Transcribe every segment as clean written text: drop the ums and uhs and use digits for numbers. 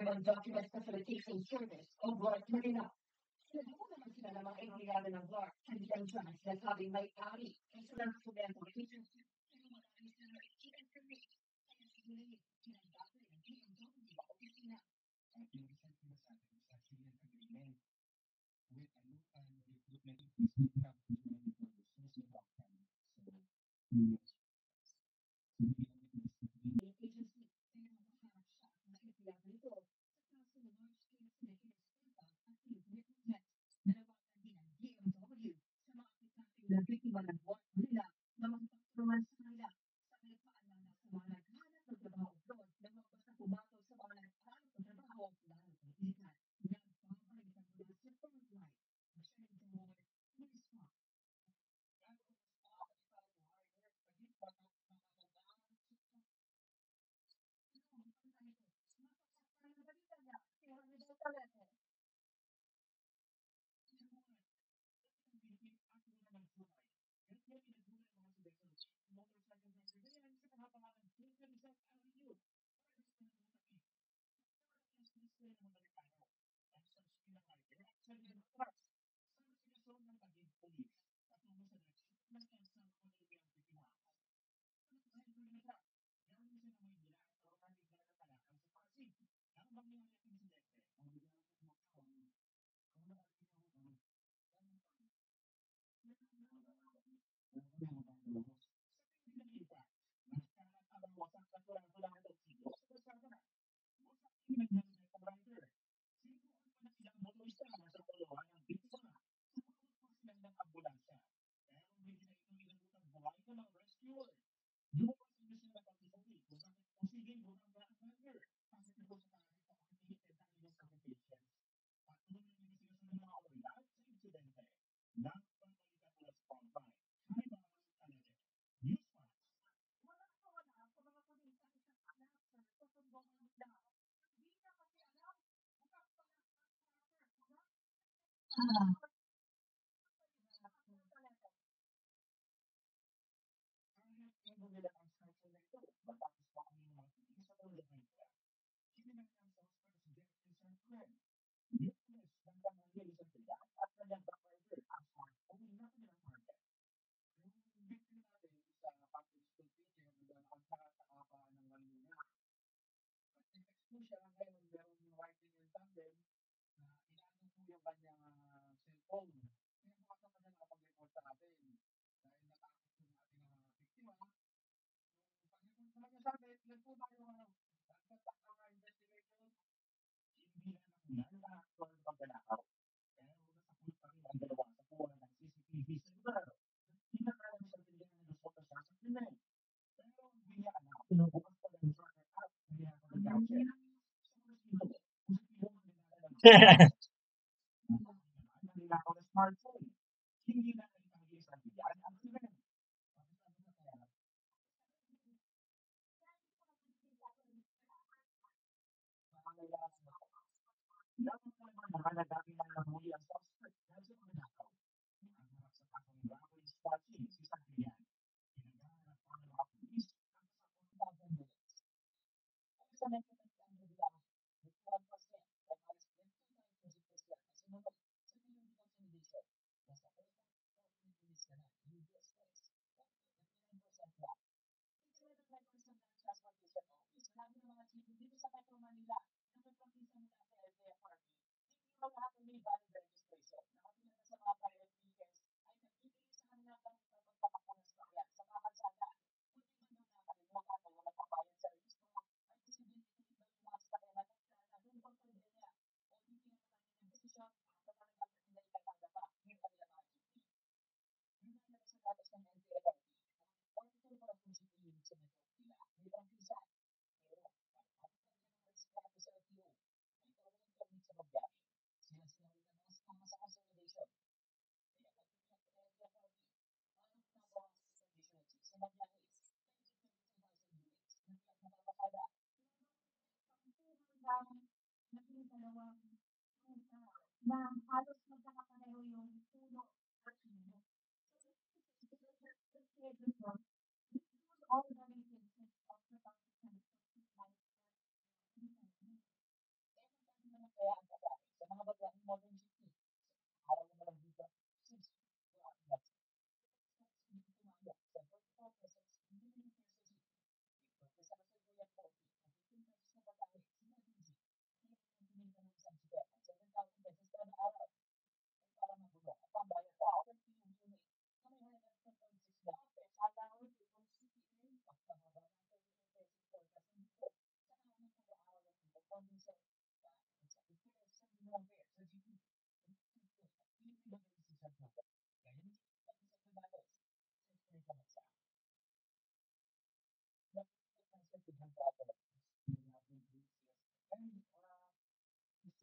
ng documents na sanitation service o BART Manila. Sinabi naman sila ng mga empleyado ng BART hindi ang dyan sila sabing may ari kaysa ng sumento efficiency pero marami sila ng ikikan service kaya siguro yun kinagdato ng DMW o opisina. Ang inisan sila sa atin sa Chilean agreement with a local recruitment is we have to manage the social outcome. So, we have na biktima ng BART Manila na magpapaturuan sa kanila sa nagpaalam na sa mga naghanap ng trabaho abroad na magbasa pumatol sa mga naghanap ng trabaho lalo ng isikan na pangalitan mula sa frontline masyadong tumuloy na iswa.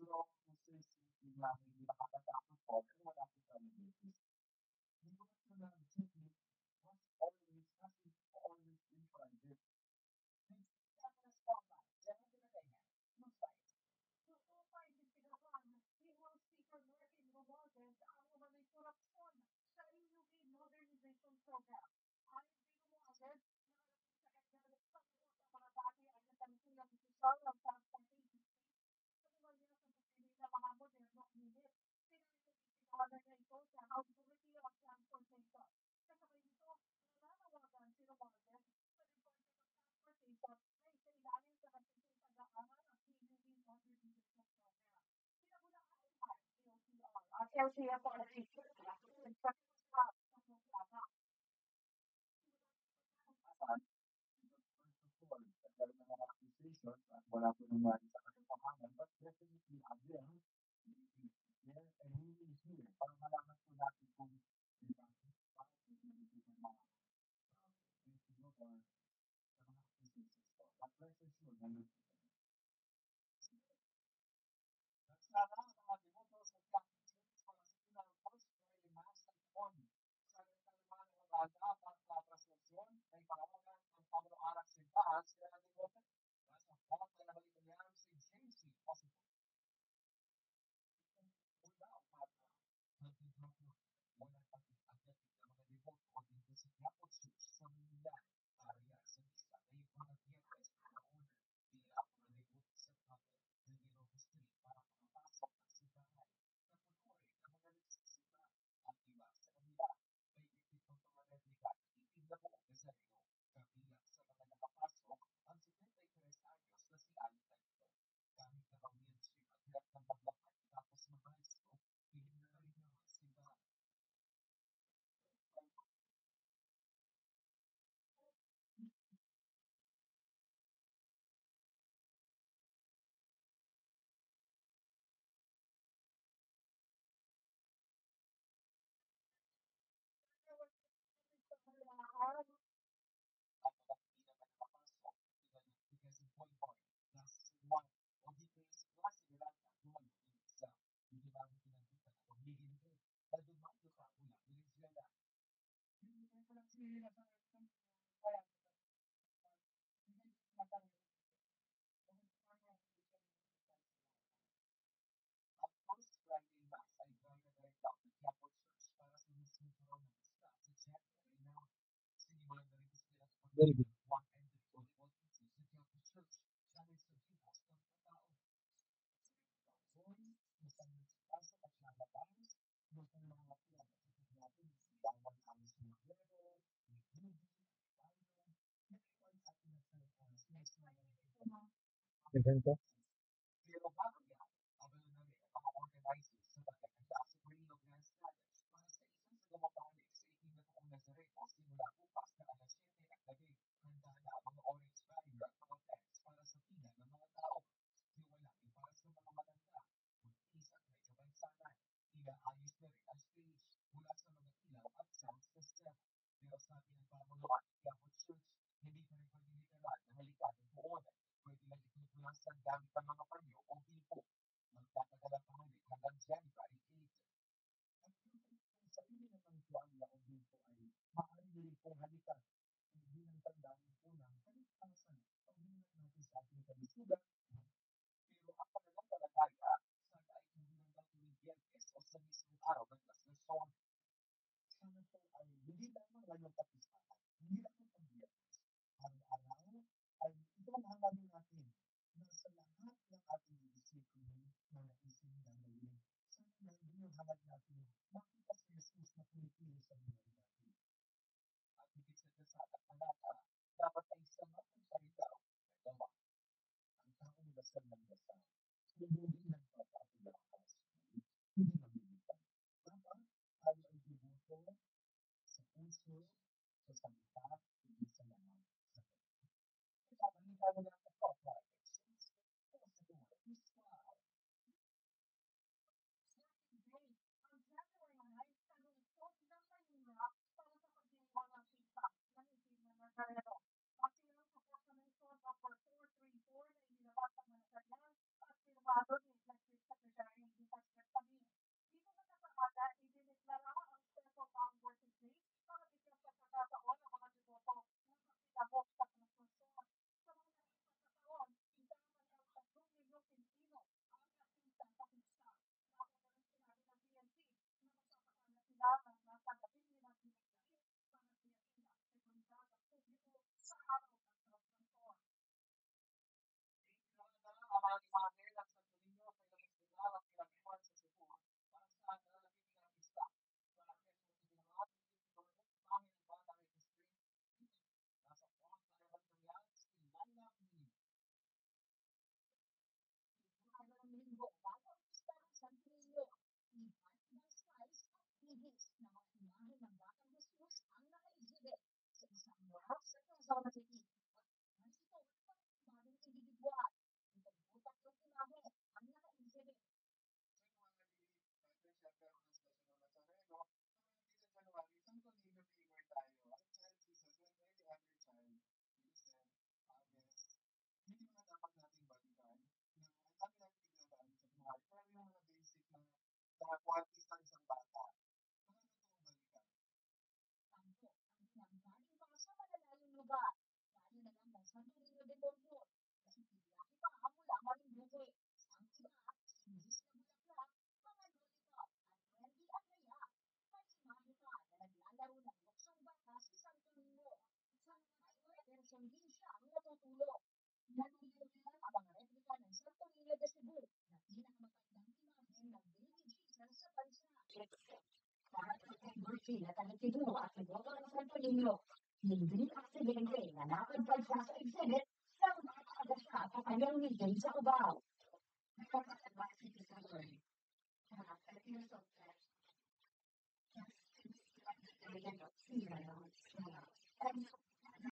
Very good. Sila talagtino at nagboto ng Santo Niño. Libreng aksidente na napadpad siya sa exhibit sa umaga siya sa kanyang weekend sa Cubao. Nakakasagwa si Pisagol. At pinasokta. At sila ng sila. At